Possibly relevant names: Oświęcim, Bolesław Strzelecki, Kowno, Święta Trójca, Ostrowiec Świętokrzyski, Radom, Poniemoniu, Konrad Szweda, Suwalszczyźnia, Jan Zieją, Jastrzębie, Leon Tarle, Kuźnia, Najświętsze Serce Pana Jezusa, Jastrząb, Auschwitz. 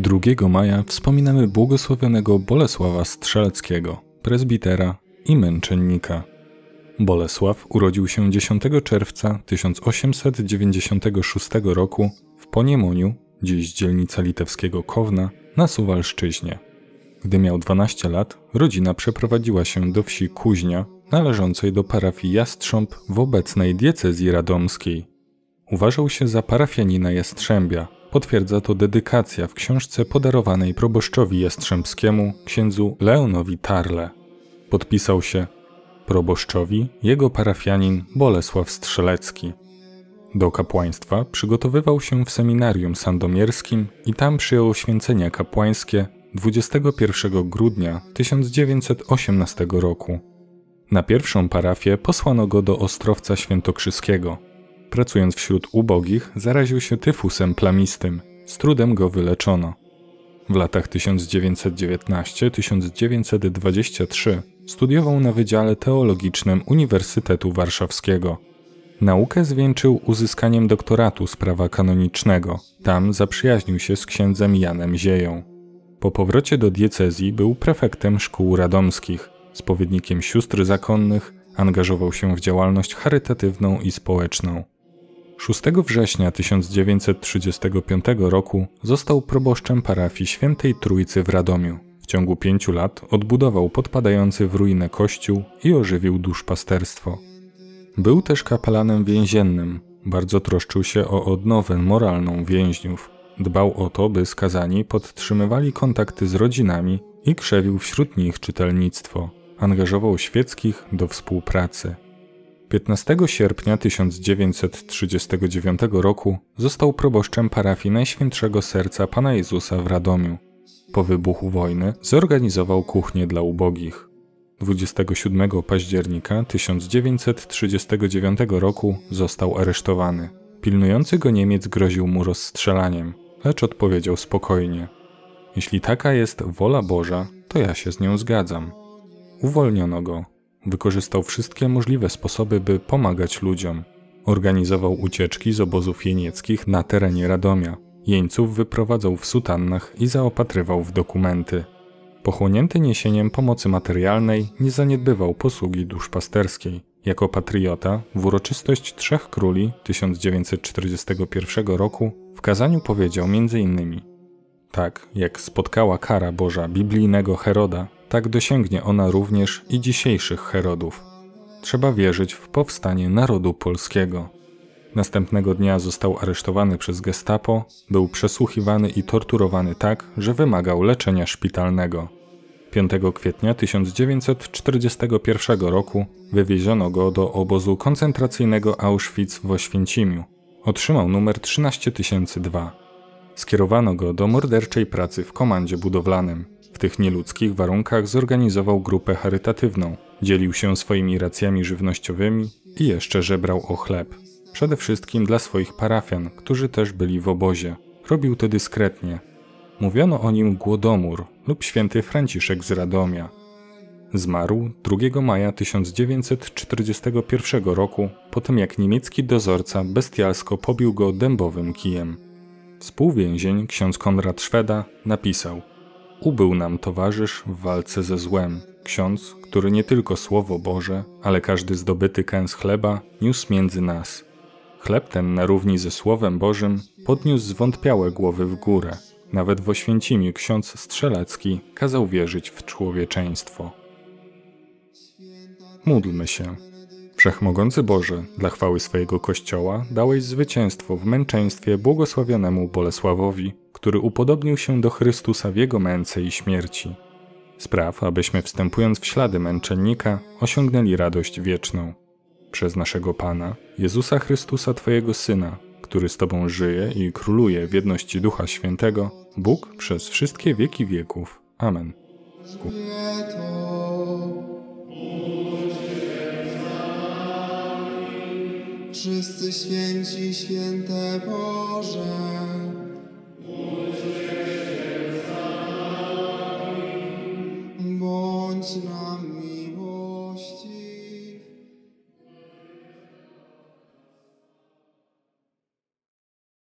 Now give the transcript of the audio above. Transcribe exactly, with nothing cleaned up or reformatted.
drugiego maja wspominamy błogosławionego Bolesława Strzeleckiego, prezbitera i męczennika. Bolesław urodził się dziesiątego czerwca tysiąc osiemset dziewięćdziesiątego szóstego roku w Poniemoniu, dziś dzielnica litewskiego Kowna, na Suwalszczyźnie. Gdy miał dwanaście lat, rodzina przeprowadziła się do wsi Kuźnia, należącej do parafii Jastrząb w obecnej diecezji radomskiej. Uważał się za parafianina Jastrzębia, potwierdza to dedykacja w książce podarowanej proboszczowi jastrzębskiemu księdzu Leonowi Tarle. Podpisał się proboszczowi jego parafianin Bolesław Strzelecki. Do kapłaństwa przygotowywał się w seminarium sandomierskim i tam przyjął święcenia kapłańskie dwudziestego pierwszego grudnia tysiąc dziewięćset osiemnastego roku. Na pierwszą parafię posłano go do Ostrowca Świętokrzyskiego. Pracując wśród ubogich, zaraził się tyfusem plamistym. Z trudem go wyleczono. W latach tysiąc dziewięćset dziewiętnaście do tysiąc dziewięćset dwudziestego trzeciego studiował na Wydziale Teologicznym Uniwersytetu Warszawskiego. Naukę zwieńczył uzyskaniem doktoratu z prawa kanonicznego. Tam zaprzyjaźnił się z księdzem Janem Zieją. Po powrocie do diecezji był prefektem szkół radomskich, spowiednikiem sióstr zakonnych, angażował się w działalność charytatywną i społeczną. szóstego września tysiąc dziewięćset trzydziestego piątego roku został proboszczem parafii Świętej Trójcy w Radomiu. W ciągu pięciu lat odbudował podpadający w ruinę kościół i ożywił duszpasterstwo. Był też kapelanem więziennym, bardzo troszczył się o odnowę moralną więźniów. Dbał o to, by skazani podtrzymywali kontakty z rodzinami i krzewił wśród nich czytelnictwo. Angażował świeckich do współpracy. piętnastego sierpnia tysiąc dziewięćset trzydziestego dziewiątego roku został proboszczem parafii Najświętszego Serca Pana Jezusa w Radomiu. Po wybuchu wojny zorganizował kuchnię dla ubogich. dwudziestego siódmego października tysiąc dziewięćset trzydziestego dziewiątego roku został aresztowany. Pilnujący go Niemiec groził mu rozstrzelaniem, lecz odpowiedział spokojnie: jeśli taka jest wola Boża, to ja się z nią zgadzam. Uwolniono go. Wykorzystał wszystkie możliwe sposoby, by pomagać ludziom. Organizował ucieczki z obozów jenieckich na terenie Radomia. Jeńców wyprowadzał w sutannach i zaopatrywał w dokumenty. Pochłonięty niesieniem pomocy materialnej, nie zaniedbywał posługi duszpasterskiej. Jako patriota w uroczystość Trzech Króli tysiąc dziewięćset czterdziestego pierwszego roku w kazaniu powiedział między innymi: tak jak spotkała kara Boża biblijnego Heroda, tak dosięgnie ona również i dzisiejszych Herodów. Trzeba wierzyć w powstanie narodu polskiego. Następnego dnia został aresztowany przez gestapo, był przesłuchiwany i torturowany tak, że wymagał leczenia szpitalnego. piątego kwietnia tysiąc dziewięćset czterdziestego pierwszego roku wywieziono go do obozu koncentracyjnego Auschwitz w Oświęcimiu. Otrzymał numer trzynaście tysięcy dwa. Skierowano go do morderczej pracy w komandzie budowlanym. W tych nieludzkich warunkach zorganizował grupę charytatywną, dzielił się swoimi racjami żywnościowymi i jeszcze żebrał o chleb. Przede wszystkim dla swoich parafian, którzy też byli w obozie. Robił to dyskretnie. Mówiono o nim Głodomór lub Święty Franciszek z Radomia. Zmarł drugiego maja tysiąc dziewięćset czterdziestego pierwszego roku, po tym jak niemiecki dozorca bestialsko pobił go dębowym kijem. Współwięzień ksiądz Konrad Szweda napisał: ubył nam towarzysz w walce ze złem, ksiądz, który nie tylko Słowo Boże, ale każdy zdobyty kęs chleba niósł między nas. Chleb ten na równi ze Słowem Bożym podniósł zwątpiałe głowy w górę. Nawet w Oświęcimiu ksiądz Strzelecki kazał wierzyć w człowieczeństwo. Módlmy się. Wszechmogący Boże, dla chwały swojego Kościoła dałeś zwycięstwo w męczeństwie błogosławionemu Bolesławowi, który upodobnił się do Chrystusa w jego męce i śmierci. Spraw, abyśmy wstępując w ślady męczennika, osiągnęli radość wieczną. Przez naszego Pana, Jezusa Chrystusa Twojego Syna, który z Tobą żyje i króluje w jedności Ducha Świętego, Bóg przez wszystkie wieki wieków. Amen. Wszyscy święci, święte Boże, bądź nami.